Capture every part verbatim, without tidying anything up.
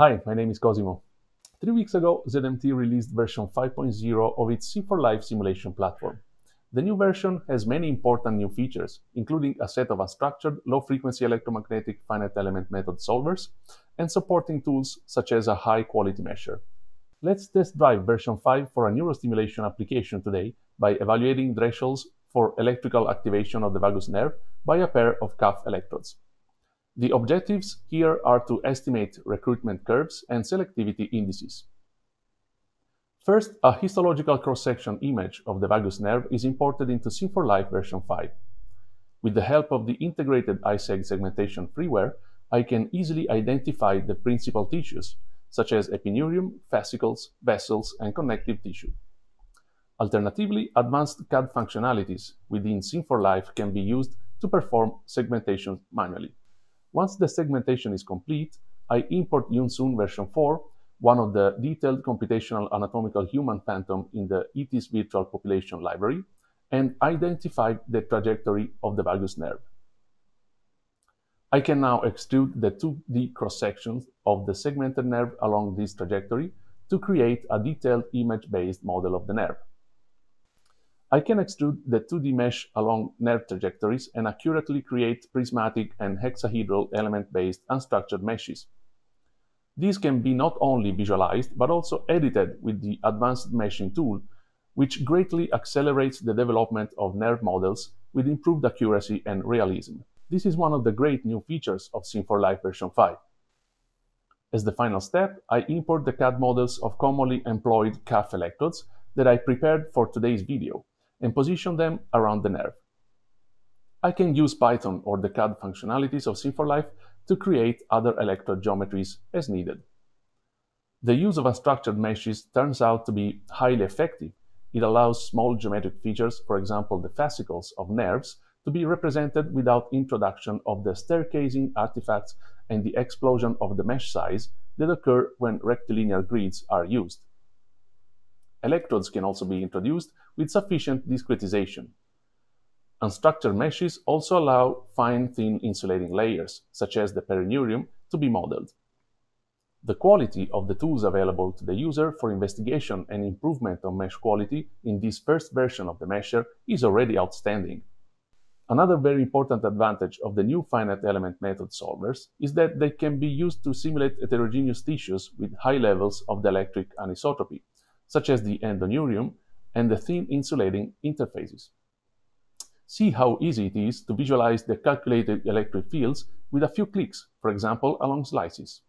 Hi, my name is Cosimo. Three weeks ago, Z M T released version five point oh of its Sim four Life simulation platform. The new version has many important new features, including a set of unstructured, low-frequency electromagnetic finite element method solvers and supporting tools such as a high-quality measure. Let's test drive version five for a neurostimulation application today by evaluating thresholds for electrical activation of the vagus nerve by a pair of cuff electrodes. The objectives here are to estimate recruitment curves and selectivity indices. First, a histological cross-section image of the vagus nerve is imported into Sim four Life version five. With the help of the integrated iSEG segmentation freeware, I can easily identify the principal tissues, such as epineurium, fascicles, vessels, and connective tissue. Alternatively, advanced C A D functionalities within Sim four Life can be used to perform segmentation manually. Once the segmentation is complete, I import Yoon-Sun version four, one of the detailed computational anatomical human phantom in the IT'IS Virtual Population library, and identify the trajectory of the vagus nerve. I can now extrude the two D cross-sections of the segmented nerve along this trajectory to create a detailed image-based model of the nerve. I can extrude the two D mesh along nerve trajectories and accurately create prismatic and hexahedral element-based unstructured meshes. These can be not only visualized, but also edited with the advanced meshing tool, which greatly accelerates the development of nerve models with improved accuracy and realism. This is one of the great new features of Sim four Life version five. As the final step, I import the C A D models of commonly employed cuff electrodes that I prepared for today's video and position them around the nerve. I can use Python or the C A D functionalities of Sim four Life to create other electrode geometries as needed. The use of unstructured meshes turns out to be highly effective. It allows small geometric features, for example the fascicles of nerves, to be represented without introduction of the staircasing artifacts and the explosion of the mesh size that occur when rectilinear grids are used. Electrodes can also be introduced with sufficient discretization. Unstructured meshes also allow fine-thin insulating layers, such as the perineurium, to be modeled. The quality of the tools available to the user for investigation and improvement on mesh quality in this first version of the mesher is already outstanding. Another very important advantage of the new finite element method solvers is that they can be used to simulate heterogeneous tissues with high levels of the electric anisotropy, such as the endoneurium and the thin insulating interfaces. See how easy it is to visualize the calculated electric fields with a few clicks, for example, along slices.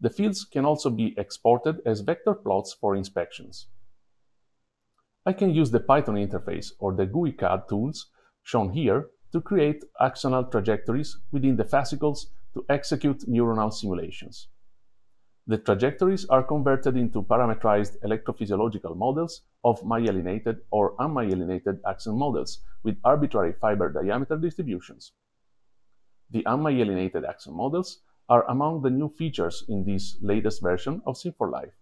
The fields can also be exported as vector plots for inspections. I can use the Python interface or the G U I C A D tools shown here to create axonal trajectories within the fascicles to execute neuronal simulations. The trajectories are converted into parametrized electrophysiological models of myelinated or unmyelinated axon models with arbitrary fiber diameter distributions. The unmyelinated axon models are among the new features in this latest version of Sim four Life.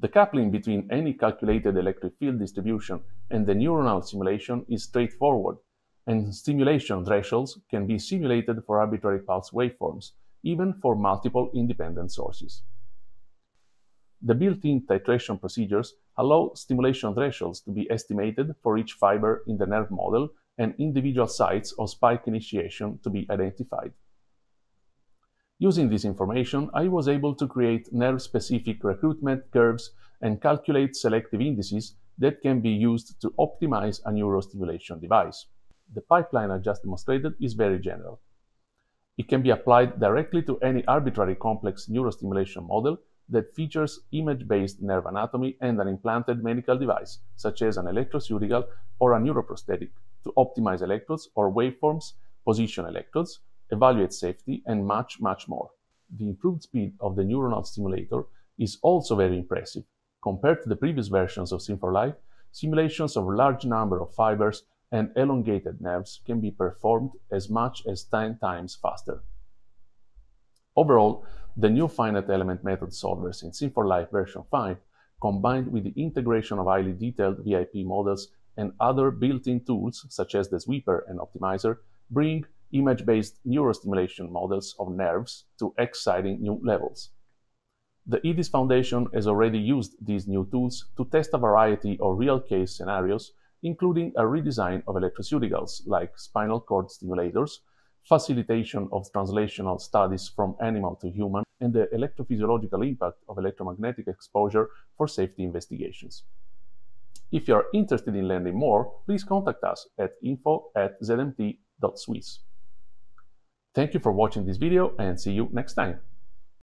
The coupling between any calculated electric field distribution and the neuronal simulation is straightforward, and stimulation thresholds can be simulated for arbitrary pulse waveforms, even for multiple independent sources. The built-in titration procedures allow stimulation thresholds to be estimated for each fiber in the nerve model and individual sites of spike initiation to be identified. Using this information, I was able to create nerve-specific recruitment curves and calculate selective indices that can be used to optimize a neurostimulation device. The pipeline I just demonstrated is very general. It can be applied directly to any arbitrary complex neurostimulation model that features image-based nerve anatomy and an implanted medical device, such as an electroceutical or a neuroprosthetic, to optimize electrodes or waveforms, position electrodes, evaluate safety, and much, much more. The improved speed of the neuronal stimulator is also very impressive. Compared to the previous versions of Sim four Life, simulations of a large number of fibers and elongated nerves can be performed as much as ten times faster. Overall, the new finite element method solvers in Sim four Life version five, combined with the integration of highly detailed ViP models and other built-in tools such as the sweeper and optimizer, bring image-based neurostimulation models of nerves to exciting new levels. The IT'IS Foundation has already used these new tools to test a variety of real-case scenarios, including a redesign of electroceuticals like spinal cord stimulators, facilitation of translational studies from animal to human, and the electrophysiological impact of electromagnetic exposure for safety investigations. If you are interested in learning more, please contact us at info at z m t dot swiss. Thank you for watching this video and see you next time.